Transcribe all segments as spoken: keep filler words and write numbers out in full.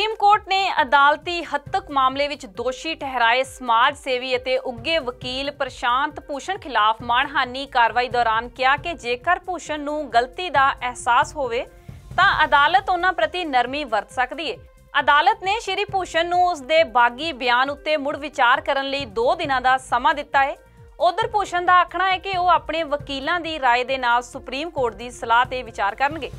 Supreme court ने अदालती हत्तक मामले विच दोषी ठहराए समाज सेवी अते उगे वकील प्रशांत भूषण खिलाफ मानहानी कार्रवाई दौरान कहा कि जेकर भूषण नूं गलती दा एहसास होवे तां अदालत उन्हां प्रति नरमी वरत सकदी है। अदालत ने श्री भूषण नूं उस दे बागी बयान उत्ते मुड़ विचार करन लई दो दिनां दा समां दित्ता है। उधर भूषण दा आखणा है कि वह अपने वकीलां दी राय दे नाल सुप्रीम कोर्ट दी सलाह ते विचार करनगे।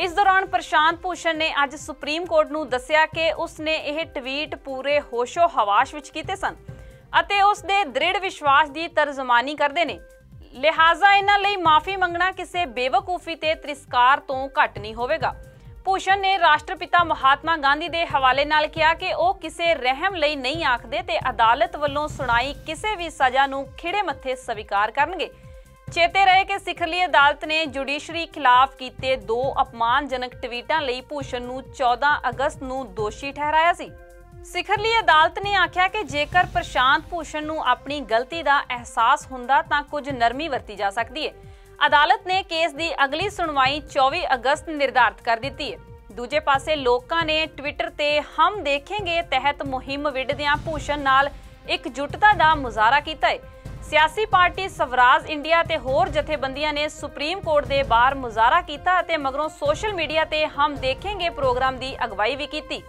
इस दौरान प्रशांत भूषण ने आज सुप्रीम कोर्ट नूं दस्सिया कि उसने यह ट्वीट पूरे होशो हवाश विच कीते सन अते उस दे दृढ़ विश्वास दी तर्जमानी करदे ने, लिहाजा इन्हां लई माफ़ी मंगना किसी बेवकूफ़ी ते तिरस्कार तो घट नहीं होवेगा। भूषण ने राष्ट्रपिता महात्मा गांधी दे हवाले नाल कहा कि वह किसी रहम लई नहीं आखदे ते अदालत वल्लों सुनाई किसी भी सज़ा नूं खिड़े मत्थे स्वीकार करनगे। चेते रहे कि सिखरली अदालत ने जुडिशरी खिलाफ कीते दो अपमानजनक ट्वीटां लई भूषण नूं चौदह अगस्त नूं दोषी ठहराया सी। सिखरली अदालत ने आख्या कि जेकर प्रशांत भूषण नूं अपनी गलती दा एहसास हुंदा तां कुछ नरमी वरती जा सकदी है। अदालत ने केस दी अगली सुनवाई चौबीस अगस्त निर्धारित कर दित्ती है। दूजे पासे लोकां ने ट्विटर ते हम देखेंगे तहत मुहिम विढदियां भूषण नाल इकजुटता दा मुजाहरा कीता है। सियासी पार्टी स्वराज इंडिया ते होर जथेबंदियां ने सुप्रीम कोर्ट दे बाहर मुजाहरा कीता अते मगरों सोशल मीडिया ते हम देखेंगे प्रोग्राम दी अगवाई भी कीती।